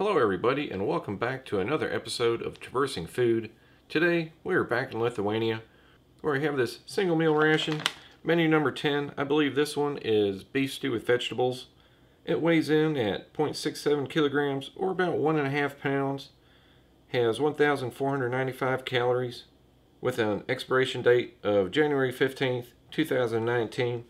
Hello everybody and welcome back to another episode of Traversing Food. Today we are back in Lithuania where we have this single meal ration, menu number 10. I believe this one is beef stew with vegetables. It weighs in at 0.67 kilograms or about 1.5 pounds. Has 1,495 calories with an expiration date of January 15th, 2019.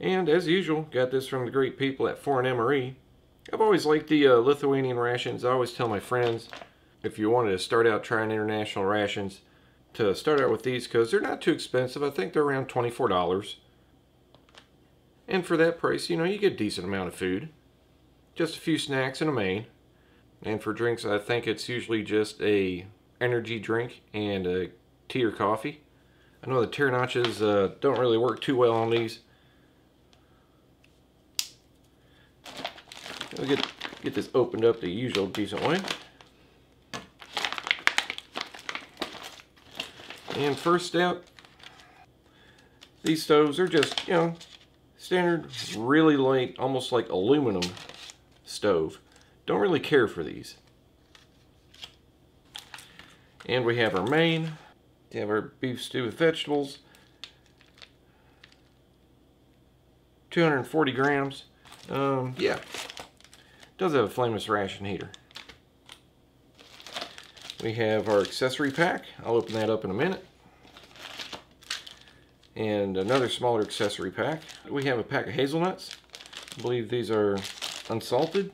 And as usual, got this from the great people at Foreign MRE. I've always liked the Lithuanian rations. I always tell my friends, if you wanted to start out trying international rations, to start out with these because they're not too expensive. I think they're around $24. And for that price, you know, you get a decent amount of food. Just a few snacks and a main. And for drinks, I think it's usually just a energy drink and a tea or coffee. I know the Terranachas don't really work too well on these. We'll get this opened up the usual decent way. And first out, these stoves are just, you know, standard, really light, almost like aluminum stove. Don't really care for these. And we have our main. We have our beef stew with vegetables. 240 grams. Yeah. Does have a flameless ration heater. We have our accessory pack. I'll open that up in a minute. And another smaller accessory pack. We have a pack of hazelnuts. I believe these are unsalted.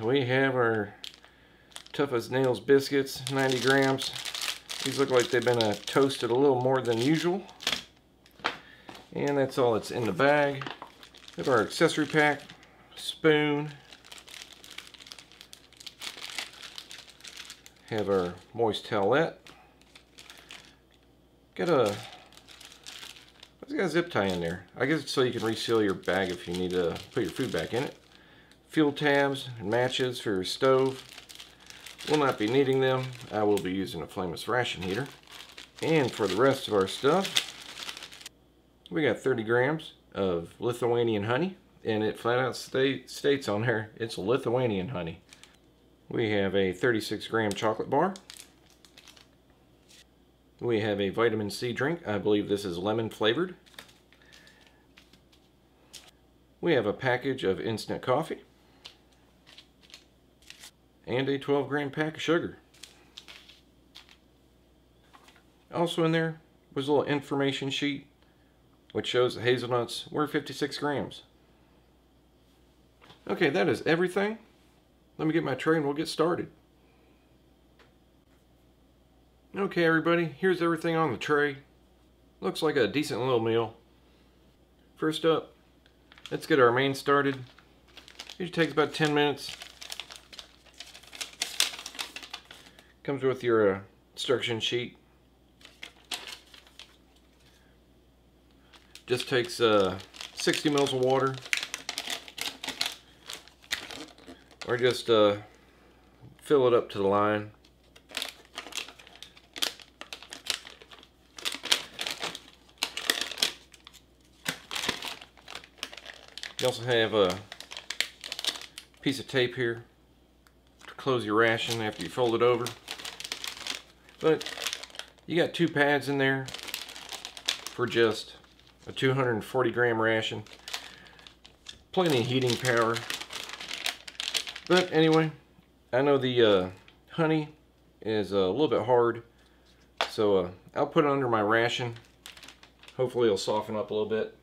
We have our Tough as Nails biscuits, 90 grams. These look like they've been toasted a little more than usual. And that's all that's in the bag. We have our accessory pack, spoon. Have our moist towelette. Got a, zip tie in there. I guess it's so you can reseal your bag if you need to put your food back in it. Fuel tabs and matches for your stove. Will not be needing them. I will be using a flameless ration heater. And for the rest of our stuff, we got 30 grams of Lithuanian honey, and it flat out states on there it's Lithuanian honey. We have a 36-gram chocolate bar. We have a vitamin C drink. I believe this is lemon flavored. We have a package of instant coffee. And a 12-gram pack of sugar. Also in there was a little information sheet which shows the hazelnuts were 56 grams. Okay, that is everything. Let me get my tray and we'll get started. Okay everybody, here's everything on the tray. Looks like a decent little meal. First up, let's get our main started. Usually takes about 10 minutes. Comes with your instruction sheet. Just takes 60 mils of water. Or just fill it up to the line. You also have a piece of tape here to close your ration after you fold it over. But you got two pads in there for just a 240 gram ration. Plenty of heating power. But anyway, I know the honey is a little bit hard, so I'll put it under my ration. Hopefully it'll soften up a little bit.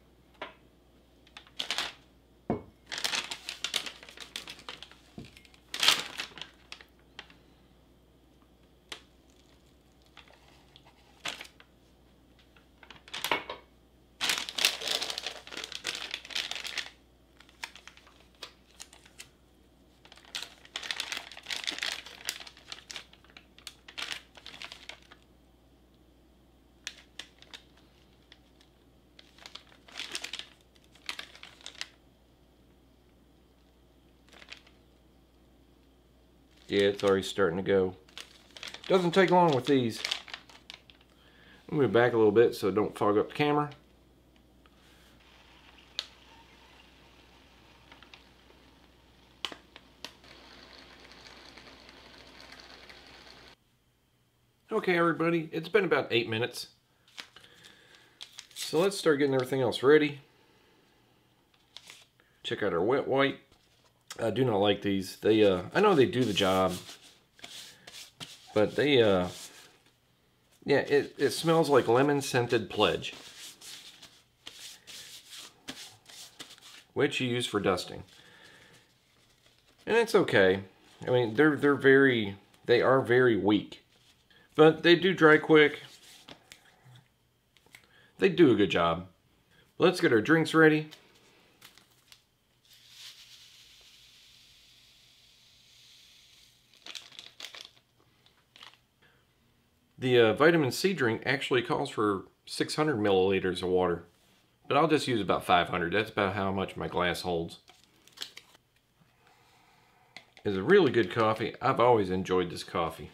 Yeah, it's already starting to go. Doesn't take long with these. I'll move back a little bit so it don't fog up the camera. Okay, everybody, it's been about 8 minutes. So let's start getting everything else ready. Check out our wet wipe. I do not like these. They, I know they do the job, but they, yeah, it smells like lemon-scented Pledge, which you use for dusting. And it's okay. I mean, they are very weak, but they do dry quick. They do a good job. Let's get our drinks ready. The vitamin C drink actually calls for 600 milliliters of water, but I'll just use about 500. That's about how much my glass holds. It's a really good coffee. I've always enjoyed this coffee.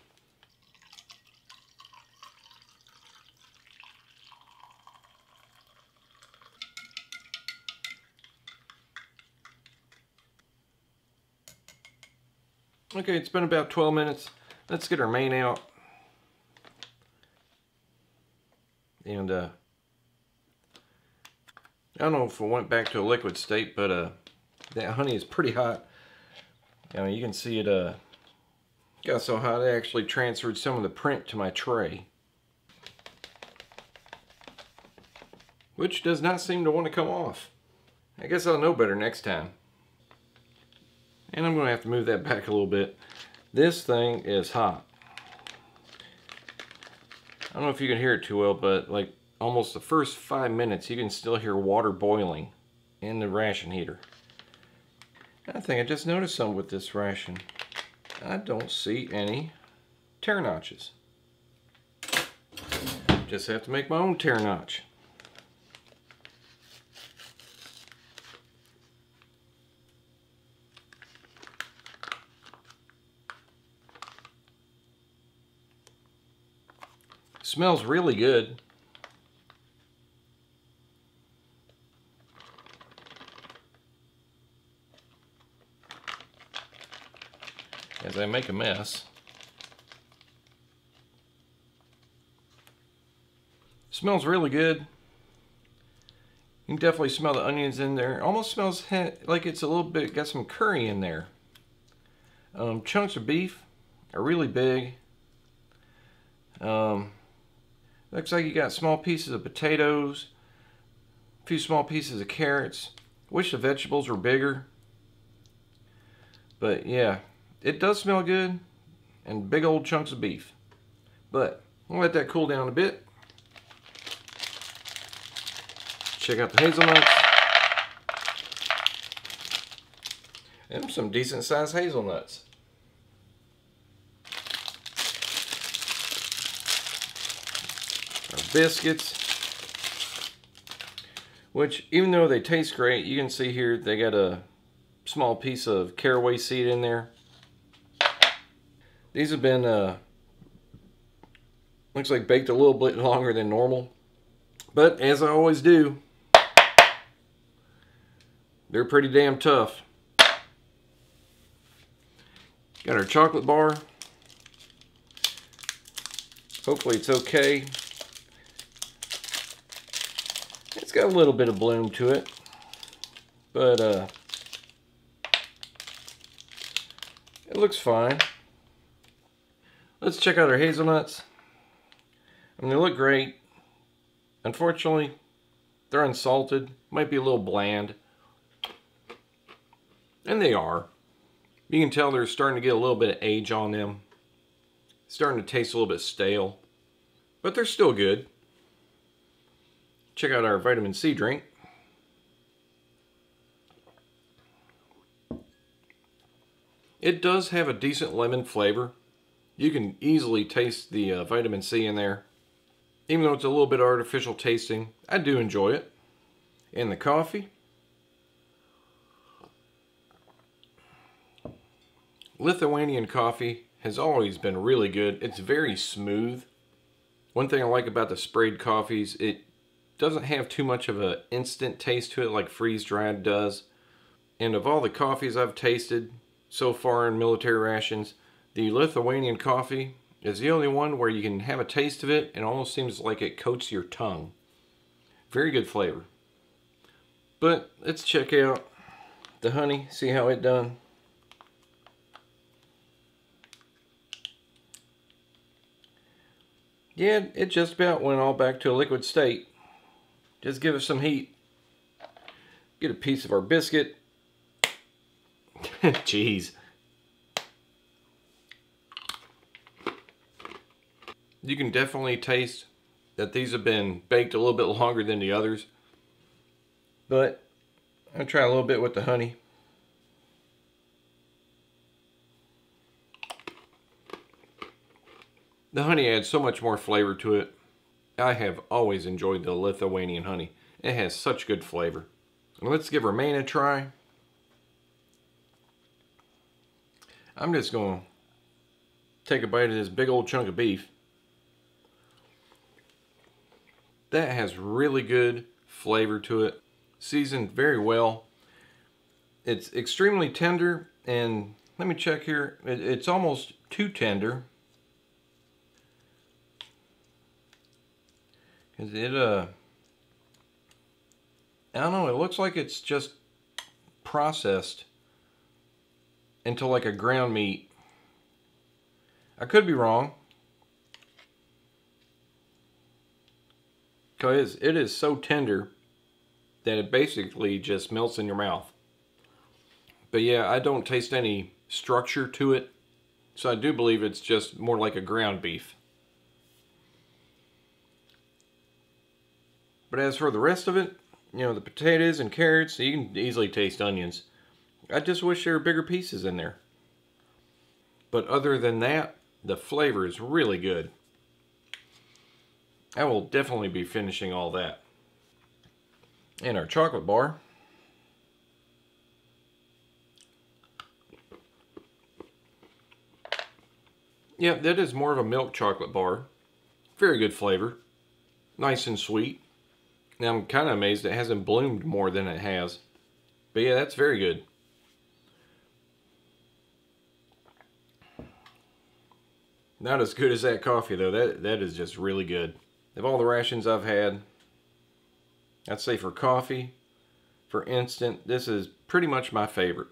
Okay, it's been about 12 minutes. Let's get our main out. And I don't know if it went back to a liquid state, but that honey is pretty hot. I mean, you can see it got so hot it actually transferred some of the print to my tray, which does not seem to want to come off. I guess I'll know better next time. And I'm gonna have to move that back a little bit. This thing is hot. I don't know if you can hear it too well, but like almost the first 5 minutes, you can still hear water boiling in the ration heater. I think I just noticed something with this ration. I don't see any tear notches. Just have to make my own tear notch. Smells really good. As I make a mess. Smells really good. You can definitely smell the onions in there. Almost smells like it's a little bit, got some curry in there. Chunks of beef are really big. Looks like you got small pieces of potatoes, a few small pieces of carrots. Wish the vegetables were bigger. But yeah, it does smell good, and big old chunks of beef. But I'll let that cool down a bit. Check out the hazelnuts. And some decent sized hazelnuts. Biscuits, which even though they taste great, you can see here they got a small piece of caraway seed in there. These have been looks like baked a little bit longer than normal, but as I always do, they're pretty damn tough. Got our chocolate bar. Hopefully it's okay. It's got a little bit of bloom to it, but it looks fine. Let's check out our hazelnuts. I mean, they look great. Unfortunately, they're unsalted. Might be a little bland. And they are. You can tell they're starting to get a little bit of age on them. Starting to taste a little bit stale, but they're still good. Check out our vitamin C drink. It does have a decent lemon flavor. You can easily taste the vitamin C in there. Even though it's a little bit artificial tasting, I do enjoy it. And the coffee. Lithuanian coffee has always been really good. It's very smooth. One thing I like about the sprayed coffees, it doesn't have too much of an instant taste to it like freeze-dried does. And of all the coffees I've tasted so far in military rations, the Lithuanian coffee is the only one where you can have a taste of it and it almost seems like it coats your tongue. Very good flavor. But let's check out the honey, see how it done. Yeah, it just about went all back to a liquid state. Just give it some heat. Get a piece of our biscuit. Jeez. You can definitely taste that these have been baked a little bit longer than the others. But I'll try a little bit with the honey. The honey adds so much more flavor to it. I have always enjoyed the Lithuanian honey. It has such good flavor. Let's give romaine a try. I'm just going to take a bite of this big old chunk of beef. That has really good flavor to it. Seasoned very well. It's extremely tender, and let me check here. It's almost too tender. I don't know, it looks like it's just processed into like a ground meat. I could be wrong. 'Cause it is so tender that it basically just melts in your mouth. But yeah, I don't taste any structure to it. So I do believe it's just more like a ground beef. But as for the rest of it, you know, the potatoes and carrots, you can easily taste onions. I just wish there were bigger pieces in there. But other than that, the flavor is really good. I will definitely be finishing all that. And our chocolate bar. Yeah, that is more of a milk chocolate bar. Very good flavor. Nice and sweet. Now I'm kind of amazed it hasn't bloomed more than it has. But yeah, that's very good. Not as good as that coffee though. That is just really good. Of all the rations I've had, I'd say for coffee, for instant, this is pretty much my favorite.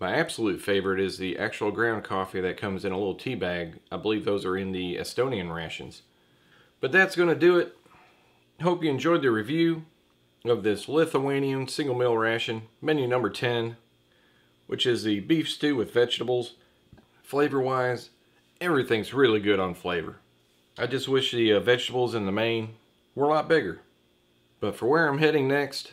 My absolute favorite is the actual ground coffee that comes in a little tea bag. I believe those are in the Estonian rations. But that's going to do it. Hope you enjoyed the review of this Lithuanian single meal ration, menu number 10, which is the beef stew with vegetables. Flavor wise, everything's really good on flavor. I just wish the vegetables in the main were a lot bigger. But for where I'm heading next,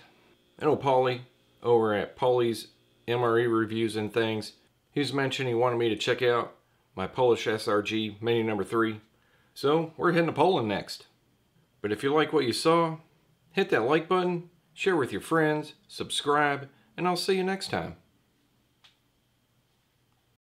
I know Paulie over at Paulie's MRE Reviews and Things, he was mentioning he wanted me to check out my Polish SRG menu number 3. So we're heading to Poland next. But if you like what you saw, hit that like button, share with your friends, subscribe, and I'll see you next time.